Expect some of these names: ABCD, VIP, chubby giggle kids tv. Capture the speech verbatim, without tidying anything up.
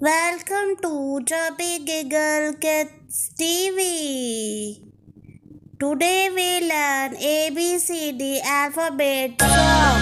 Welcome to Chubby Giggle Kids T V. Today we learn A B C D alphabet song.